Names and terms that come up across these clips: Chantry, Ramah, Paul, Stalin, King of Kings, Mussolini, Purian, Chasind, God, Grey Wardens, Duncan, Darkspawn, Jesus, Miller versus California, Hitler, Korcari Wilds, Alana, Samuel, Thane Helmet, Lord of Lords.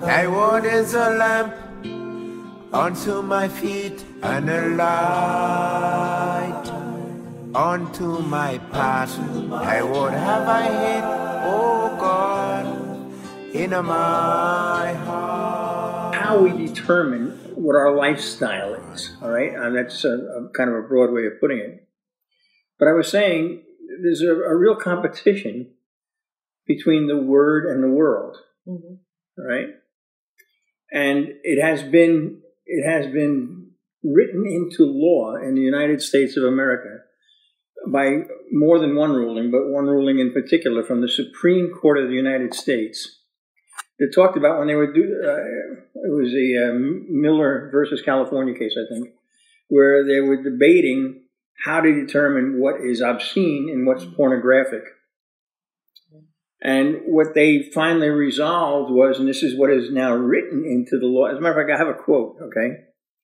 Thy word is a lamp unto my feet and a light unto my path. Thy word have I hid, O God, in my heart. How we determine what our lifestyle is, all right? And that's a kind of a broad way of putting it. But I was saying there's a real competition between the word and the world. Mm-hmm. Right, and it has been written into law in the United States of America by more than one ruling, but one ruling in particular from the Supreme Court of the United States. It talked about when they were it was a Miller versus California case, I think, where they were debating how to determine what is obscene and what's pornographic. And what they finally resolved was, and this is what is now written into the law. As a matter of fact, I have a quote, okay?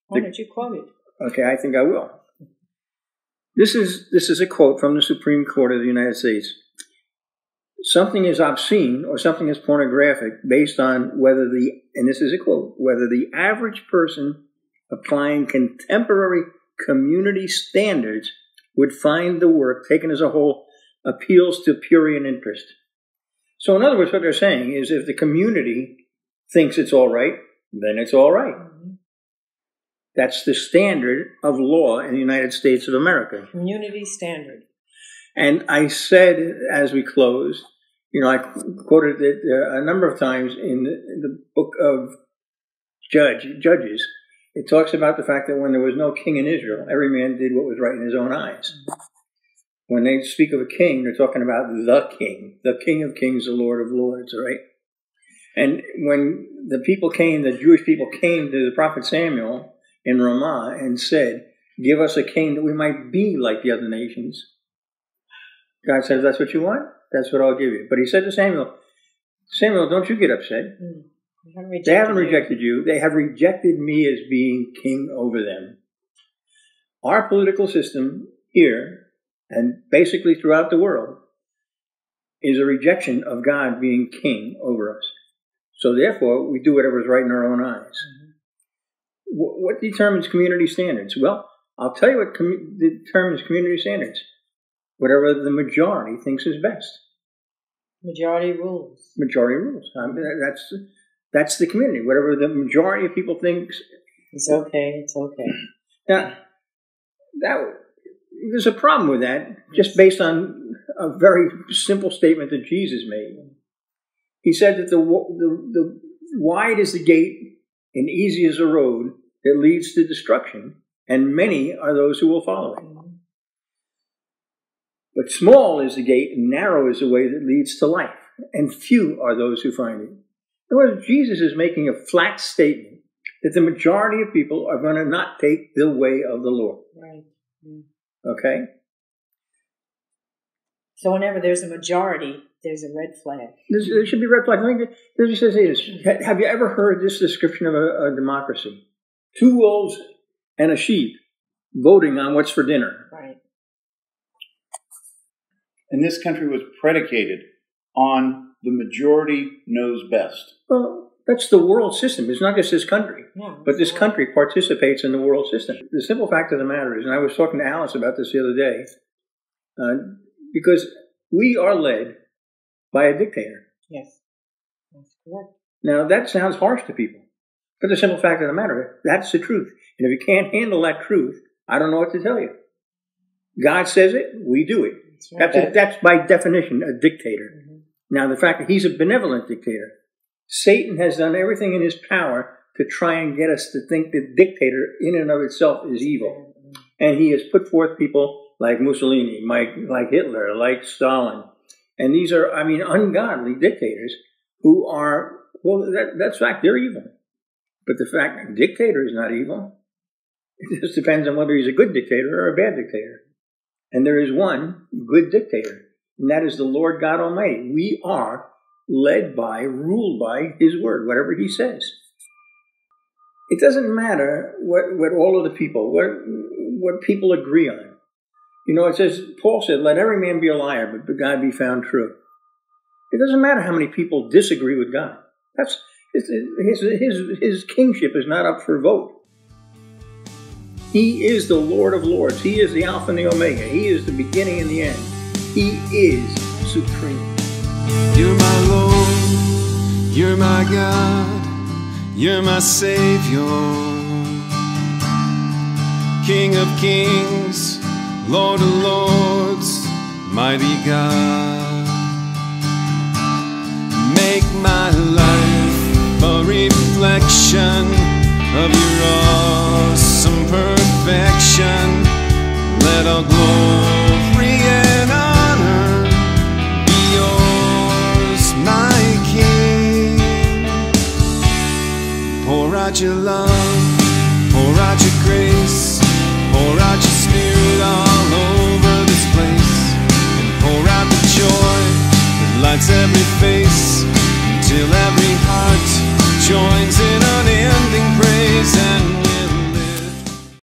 Why don't you quote it? Okay, I think I will. This is a quote from the Supreme Court of the United States. Something is obscene or something is pornographic based on whether the, and this is a quote, whether the average person applying contemporary community standards would find the work, taken as a whole, appeals to Purian interest. So in other words, what they're saying is if the community thinks it's all right, then it's all right. That's the standard of law in the United States of America. Community standard. And I said, as we closed, you know, I quoted it a number of times in the book of Judges. It talks about the fact that when there was no king in Israel, every man did what was right in his own eyes. When they speak of a king, they're talking about the King of Kings, the Lord of Lords, right? And when the people came, the Jewish people came to the prophet Samuel in Ramah and said, give us a king that we might be like the other nations. God said, if that's what you want, that's what I'll give you. But he said to Samuel, Samuel, don't you get upset. They haven't rejected you. They have rejected me as being king over them. Our political system here, and basically throughout the world, is a rejection of God being king over us. So therefore, we do whatever is right in our own eyes. Mm-hmm. What determines community standards? Well, I'll tell you what determines community standards. Whatever the majority thinks is best. Majority rules. Majority rules. I mean, that's the community. Whatever the majority of people thinks. It's okay, it's okay. Now, there's a problem with that, just based on a very simple statement that Jesus made. He said that the wide is the gate and easy is the road that leads to destruction, and many are those who will follow it. But small is the gate and narrow is the way that leads to life, and few are those who find it. In other words, Jesus is making a flat statement that the majority of people are going to not take the way of the Lord. Right. Mm-hmm. Okay? So whenever there's a majority, there's a red flag. There should be red flag. He says this. Have you ever heard this description of a democracy? Two wolves and a sheep voting on what's for dinner. Right. And this country was predicated on the majority knows best. Well, that's the world system. It's not just this country. Yeah, but this country participates in the world system. The simple fact of the matter is, and I was talking to Alice about this the other day, because we are led by a dictator. Yes. That's correct. Now, that sounds harsh to people, but the simple fact of the matter is, that's the truth. And if you can't handle that truth, I don't know what to tell you. God says it, we do it. That's by definition a dictator. Mm-hmm. Now, the fact that he's a benevolent dictator, Satan has done everything in his power to try and get us to think that dictator in and of itself is evil. And he has put forth people like Mussolini, like Hitler, like Stalin. And these are, I mean, ungodly dictators who are, well, that's fact, they're evil. But the fact that a dictator is not evil, it just depends on whether he's a good dictator or a bad dictator. And there is one good dictator, and that is the Lord God Almighty. We are led by, ruled by his word, whatever he says. It doesn't matter what all of the people, what people agree on. You know, it says, Paul said, let every man be a liar, but God be found true. It doesn't matter how many people disagree with God. That's his kingship is not up for vote. He is the Lord of Lords. He is the Alpha and the Omega. He is the beginning and the end. He is supreme. You're my Lord. You're my God. You're my Savior. King of Kings, Lord of Lords, mighty God. Make my life a reflection of your awesome perfection. Let all glory and honor be yours, my King. Pour out your love.